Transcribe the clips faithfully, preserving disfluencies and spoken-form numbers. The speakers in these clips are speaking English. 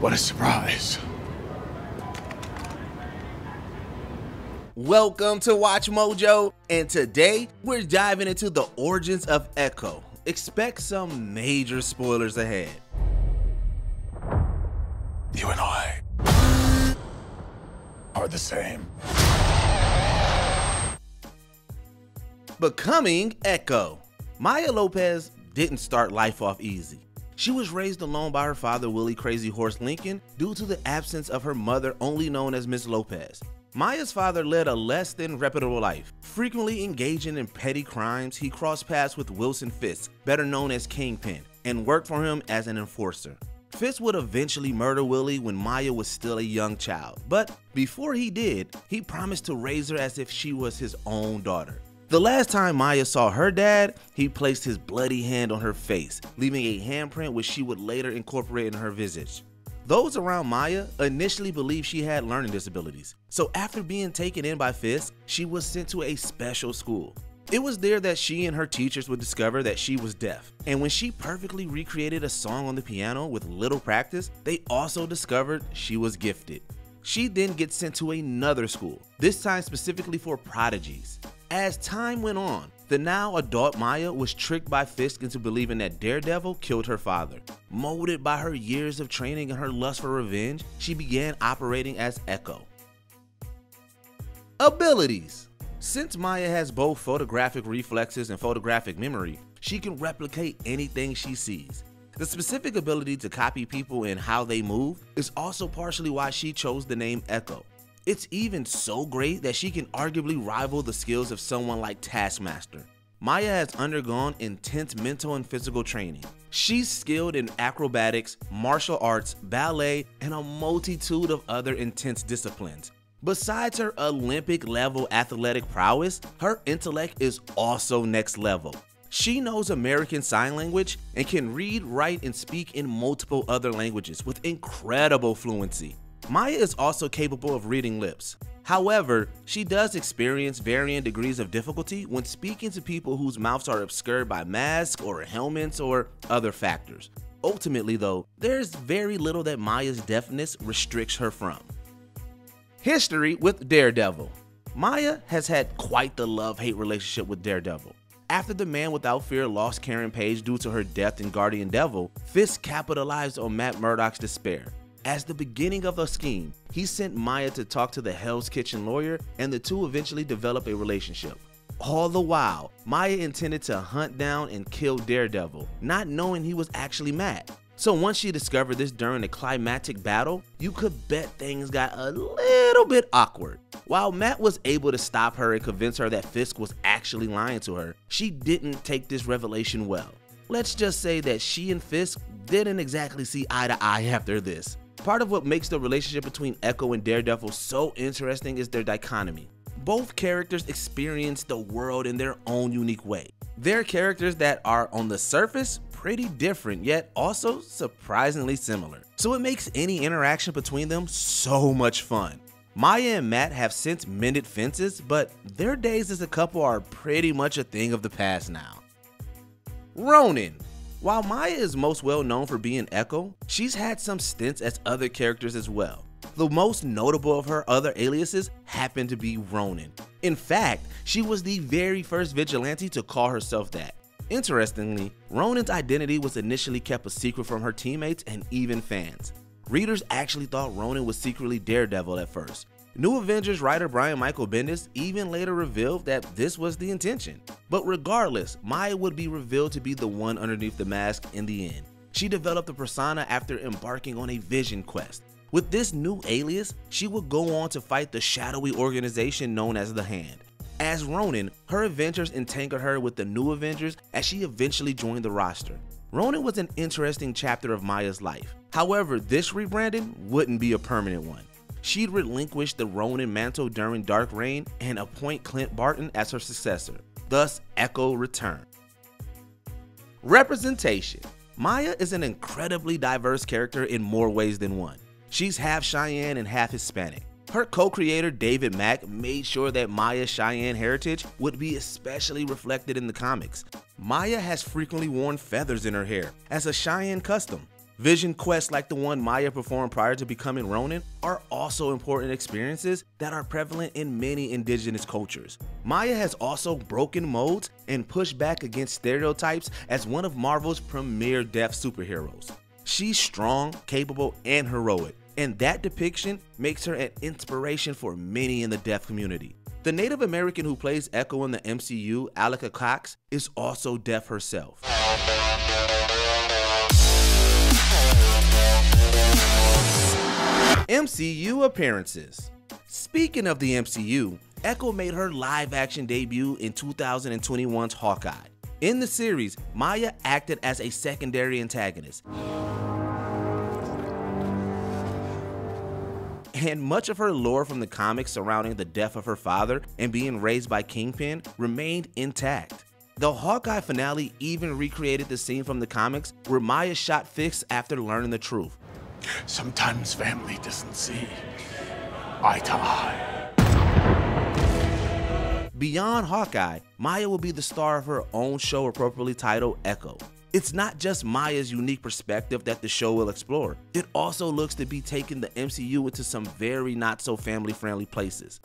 What a surprise. Welcome to WatchMojo, and today we're diving into the origins of Echo. Expect some major spoilers ahead. You and I are the same. Becoming Echo. Maya Lopez didn't start life off easy. She was raised alone by her father, Willie Crazy Horse Lincoln, due to the absence of her mother, only known as Miss Lopez. Maya's father led a less than reputable life. Frequently engaging in petty crimes, he crossed paths with Wilson Fisk, better known as Kingpin, and worked for him as an enforcer. Fisk would eventually murder Willie when Maya was still a young child, but before he did, he promised to raise her as if she was his own daughter. The last time Maya saw her dad, he placed his bloody hand on her face, leaving a handprint which she would later incorporate in her visage. Those around Maya initially believed she had learning disabilities, so after being taken in by Fisk, she was sent to a special school. It was there that she and her teachers would discover that she was deaf, and when she perfectly recreated a song on the piano with little practice, they also discovered she was gifted. She then gets sent to another school, this time specifically for prodigies. As time went on, the now adult Maya was tricked by Fisk into believing that Daredevil killed her father. Molded by her years of training and her lust for revenge, she began operating as Echo. Abilities. Since Maya has both photographic reflexes and photographic memory, she can replicate anything she sees. The specific ability to copy people and how they move is also partially why she chose the name Echo. It's even so great that she can arguably rival the skills of someone like Taskmaster. Maya has undergone intense mental and physical training. She's skilled in acrobatics, martial arts, ballet, and a multitude of other intense disciplines. Besides her Olympic-level athletic prowess, her intellect is also next level. She knows American Sign Language and can read, write, and speak in multiple other languages with incredible fluency. Maya is also capable of reading lips. However, she does experience varying degrees of difficulty when speaking to people whose mouths are obscured by masks or helmets or other factors. Ultimately though, there's very little that Maya's deafness restricts her from. History with Daredevil. Maya has had quite the love-hate relationship with Daredevil. After the Man Without Fear lost Karen Page due to her death in Guardian Devil, Fisk capitalized on Matt Murdock's despair. As the beginning of a scheme, he sent Maya to talk to the Hell's Kitchen lawyer, and the two eventually develop a relationship. All the while, Maya intended to hunt down and kill Daredevil, not knowing he was actually Matt. So once she discovered this during a climactic battle, you could bet things got a little bit awkward. While Matt was able to stop her and convince her that Fisk was actually lying to her, she didn't take this revelation well. Let's just say that she and Fisk didn't exactly see eye to eye after this. Part of what makes the relationship between Echo and Daredevil so interesting is their dichotomy. Both characters experience the world in their own unique way. They're characters that are, on the surface, pretty different, yet also surprisingly similar. So it makes any interaction between them so much fun. Maya and Matt have since mended fences, but their days as a couple are pretty much a thing of the past now. Ronin. While Maya is most well known for being Echo, she's had some stints as other characters as well. The most notable of her other aliases happened to be Ronin. In fact, she was the very first vigilante to call herself that. Interestingly, Ronin's identity was initially kept a secret from her teammates and even fans. Readers actually thought Ronin was secretly Daredevil at first. New Avengers writer Brian Michael Bendis even later revealed that this was the intention. But regardless, Maya would be revealed to be the one underneath the mask in the end. She developed the persona after embarking on a vision quest. With this new alias, she would go on to fight the shadowy organization known as The Hand. As Ronin, her adventures entangled her with the New Avengers as she eventually joined the roster. Ronin was an interesting chapter of Maya's life. However, this rebranding wouldn't be a permanent one. She'd relinquish the Ronin mantle during Dark Reign and appoint Clint Barton as her successor. Thus, Echo returned. Representation. Maya is an incredibly diverse character in more ways than one. She's half Cheyenne and half Hispanic. Her co-creator David Mack made sure that Maya's Cheyenne heritage would be especially reflected in the comics. Maya has frequently worn feathers in her hair as a Cheyenne custom. Vision quests like the one Maya performed prior to becoming Ronin are also important experiences that are prevalent in many indigenous cultures. Maya has also broken molds and pushed back against stereotypes as one of Marvel's premier deaf superheroes. She's strong, capable, and heroic, and that depiction makes her an inspiration for many in the deaf community. The Native American who plays Echo in the M C U, Alaqua Cox, is also deaf herself. M C U appearances. Speaking of the M C U, Echo made her live-action debut in two thousand twenty-one's Hawkeye. In the series, Maya acted as a secondary antagonist, and much of her lore from the comics surrounding the death of her father and being raised by Kingpin remained intact. The Hawkeye finale even recreated the scene from the comics where Maya shot Fisk after learning the truth. Sometimes family doesn't see eye to eye. Beyond Hawkeye, Maya will be the star of her own show appropriately titled Echo. It's not just Maya's unique perspective that the show will explore. It also looks to be taking the M C U into some very not so family friendly places.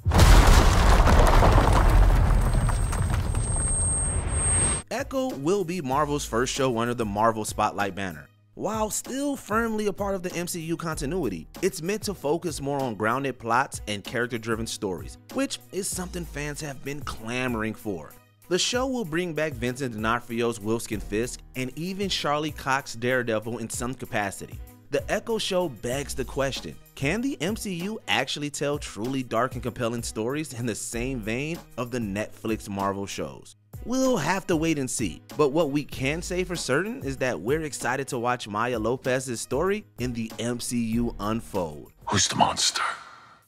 Echo will be Marvel's first show under the Marvel Spotlight banner. While still firmly a part of the M C U continuity, it's meant to focus more on grounded plots and character-driven stories, which is something fans have been clamoring for. The show will bring back Vincent D'Onofrio's Wilson Fisk and even Charlie Cox's Daredevil in some capacity. The Echo show begs the question, can the M C U actually tell truly dark and compelling stories in the same vein of the Netflix Marvel shows? We'll have to wait and see, but what we can say for certain is that we're excited to watch Maya Lopez's story in the M C U unfold. Who's the monster?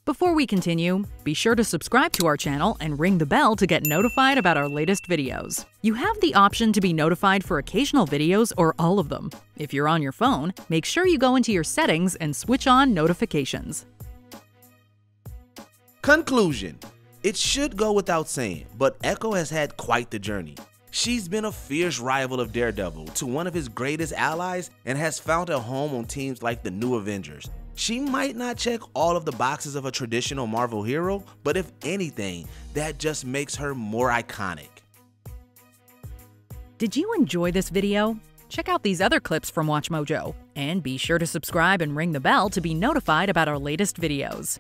Before we continue, be sure to subscribe to our channel and ring the bell to get notified about our latest videos. You have the option to be notified for occasional videos or all of them. If you're on your phone, make sure you go into your settings and switch on notifications. Conclusion. It should go without saying, but Echo has had quite the journey. She's been a fierce rival of Daredevil to one of his greatest allies and has found a home on teams like the New Avengers. She might not check all of the boxes of a traditional Marvel hero, but if anything, that just makes her more iconic. Did you enjoy this video? Check out these other clips from WatchMojo, and be sure to subscribe and ring the bell to be notified about our latest videos.